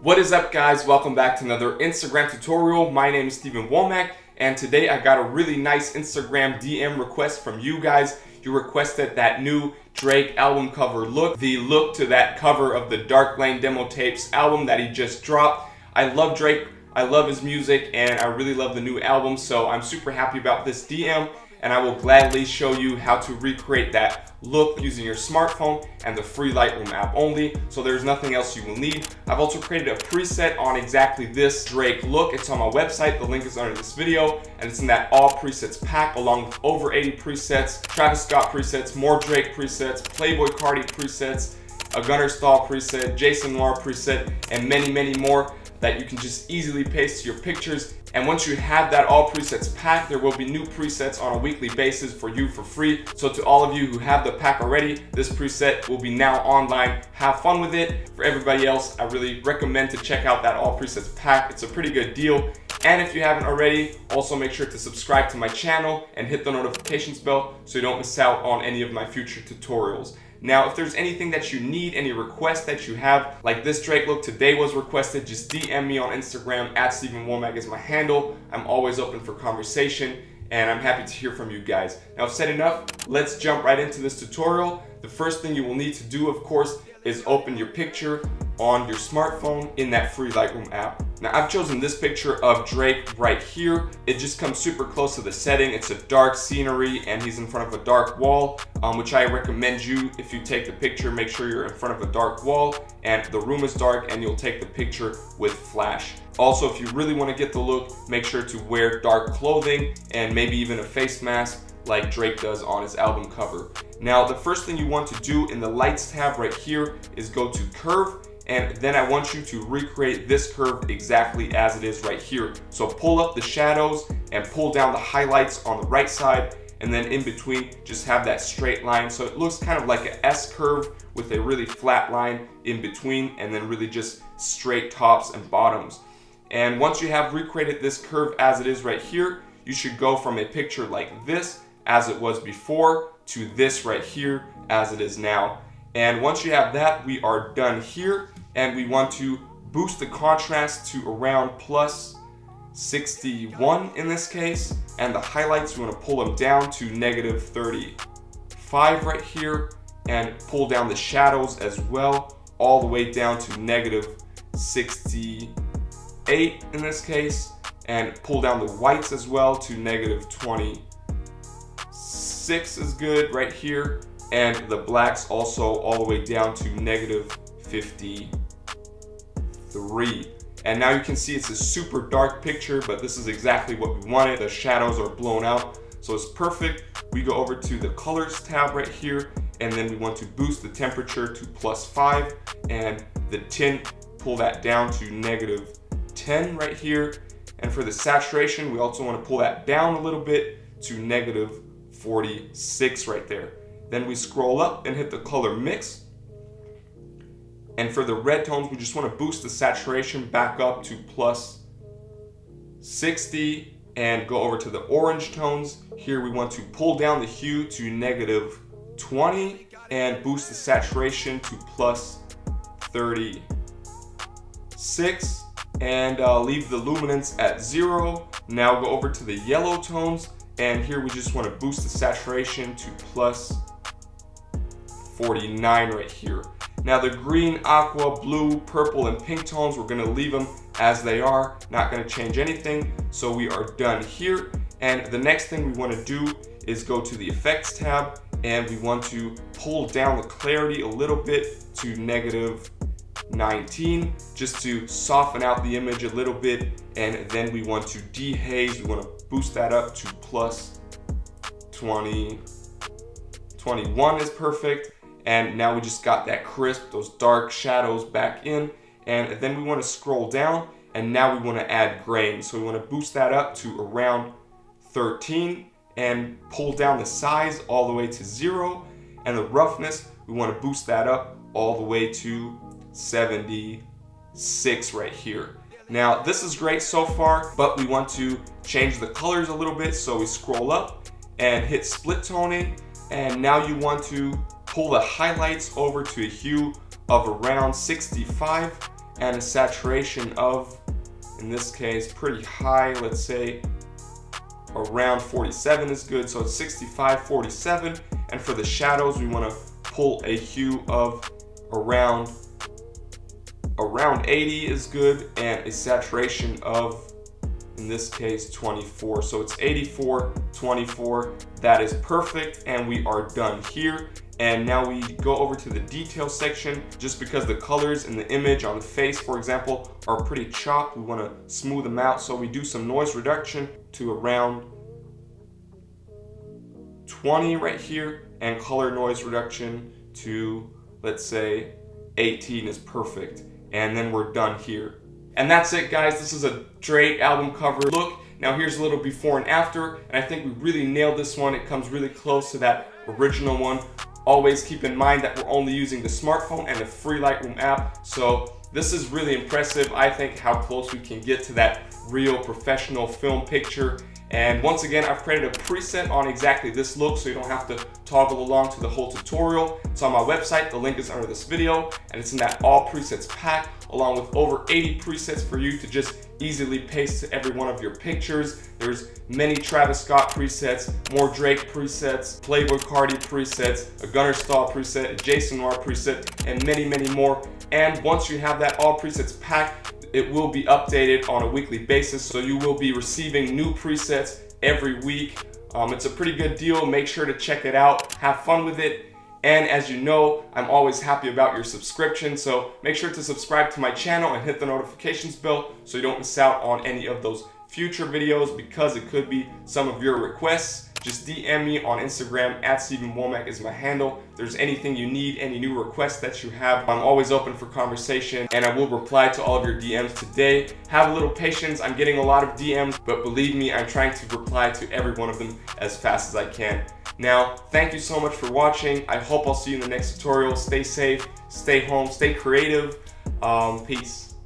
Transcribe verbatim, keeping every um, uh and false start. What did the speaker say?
What is up, guys? Welcome back to another Instagram tutorial. My name is Steven Womack, and today I got a really nice Instagram D M request from you guys. You requested that new Drake album cover look, the look to that cover of the Dark Lane Demo Tapes album that he just dropped. I love Drake, I love his music, and I really love the new album, so I'm super happy about this D M, and I will gladly show you how to recreate that look using your smartphone and the free Lightroom app only, so there's nothing else you will need. I've also created a preset on exactly this Drake look. It's on my website, the link is under this video, and it's in that all presets pack along with over eighty presets, Travis Scott presets, more Drake presets, Playboi Carti presets, a Gunnar Stahl preset, Jason Noir preset, and many, many more that you can just easily paste to your pictures. And once you have that all presets pack, there will be new presets on a weekly basis for you for free. So to all of you who have the pack already, this preset will be now online. Have fun with it. For everybody else, I really recommend to check out that all presets pack. It's a pretty good deal. And if you haven't already, also make sure to subscribe to my channel and hit the notifications bell so you don't miss out on any of my future tutorials. Now, if there's anything that you need, any requests that you have, like this Drake look today was requested, just D M me on Instagram, at Steven Womack is my handle. I'm always open for conversation, and I'm happy to hear from you guys. Now, I've said enough, let's jump right into this tutorial. The first thing you will need to do, of course, is open your picture on your smartphone in that free Lightroom app. Now, I've chosen this picture of Drake right here. It just comes super close to the setting. It's a dark scenery and he's in front of a dark wall, um, which I recommend you, if you take the picture, make sure you're in front of a dark wall and the room is dark and you'll take the picture with flash. Also, if you really want to get the look, make sure to wear dark clothing and maybe even a face mask like Drake does on his album cover. Now, the first thing you want to do in the lights tab right here is go to curve, and then I want you to recreate this curve exactly as it is right here. So pull up the shadows and pull down the highlights on the right side, and then in between just have that straight line. So it looks kind of like an S curve with a really flat line in between and then really just straight tops and bottoms. And once you have recreated this curve as it is right here, you should go from a picture like this as it was before to this right here as it is now. And once you have that, we are done here, and we want to boost the contrast to around plus sixty-one in this case, and the highlights you want to pull them down to negative thirty-five right here, and pull down the shadows as well all the way down to negative sixty-eight in this case, and pull down the whites as well to negative twenty-six is good right here, and the blacks also all the way down to negative fifty-three. And now you can see it's a super dark picture, but this is exactly what we wanted. The shadows are blown out, so it's perfect. We go over to the colors tab right here, and then we want to boost the temperature to plus five, and the tint, pull that down to negative ten right here. And for the saturation, we also want to pull that down a little bit to negative forty-six right there. Then we scroll up and hit the color mix. And for the red tones, we just want to boost the saturation back up to plus sixty and go over to the orange tones. Here we want to pull down the hue to negative twenty and boost the saturation to plus thirty-six and uh, leave the luminance at zero. Now go over to the yellow tones, and here we just want to boost the saturation to plus forty-nine right here. Now the green, aqua, blue, purple, and pink tones, we're gonna leave them as they are, not gonna change anything. So we are done here. And the next thing we wanna do is go to the effects tab, and we want to pull down the clarity a little bit to negative nineteen, just to soften out the image a little bit. And then we want to dehaze, we wanna boost that up to plus twenty, twenty-one is perfect. And now we just got that crisp, those dark shadows back in. And then we want to scroll down, and now we want to add grain. So we want to boost that up to around thirteen and pull down the size all the way to zero. And the roughness, we want to boost that up all the way to seventy-six right here. Now this is great so far, but we want to change the colors a little bit. So we scroll up and hit split toning. And now you want to pull the highlights over to a hue of around sixty-five and a saturation of, in this case, pretty high. Let's say around forty-seven is good, so it's sixty-five, forty-seven. And for the shadows, we want to pull a hue of around around eighty is good, and a saturation of, in this case, twenty-four. So it's eighty-four, twenty-four. That is perfect, and we are done here. And now we go over to the detail section. Just because the colors in the image on the face, for example, are pretty chopped, we want to smooth them out. So we do some noise reduction to around twenty right here, and color noise reduction to, let's say, eighteen is perfect. And then we're done here. And that's it, guys. This is a Drake album cover look. Now here's a little before and after, and I think we really nailed this one. It comes really close to that original one. Always keep in mind that we're only using the smartphone and the free Lightroom app, so this is really impressive, I think, how close we can get to that real professional film picture. And once again, I've created a preset on exactly this look, so you don't have to toggle along to the whole tutorial. It's on my website, the link is under this video, and it's in that all presets pack, along with over eighty presets for you to just easily paste to every one of your pictures. There's many Travis Scott presets, more Drake presets, Playboi Carti presets, a Gunnar Stahl preset, a Jason Noir preset, and many, many more. And once you have that all presets pack, it will be updated on a weekly basis, so you will be receiving new presets every week. Um, it's a pretty good deal. Make sure to check it out. Have fun with it. And as you know, I'm always happy about your subscription, so make sure to subscribe to my channel and hit the notifications bell so you don't miss out on any of those future videos, because it could be some of your requests. Just D M me on Instagram, at Steven Womack is my handle. If there's anything you need, any new requests that you have, I'm always open for conversation, and I will reply to all of your D Ms today. Have a little patience, I'm getting a lot of D Ms, but believe me, I'm trying to reply to every one of them as fast as I can. Now, thank you so much for watching. I hope I'll see you in the next tutorial. Stay safe, stay home, stay creative. Um, peace.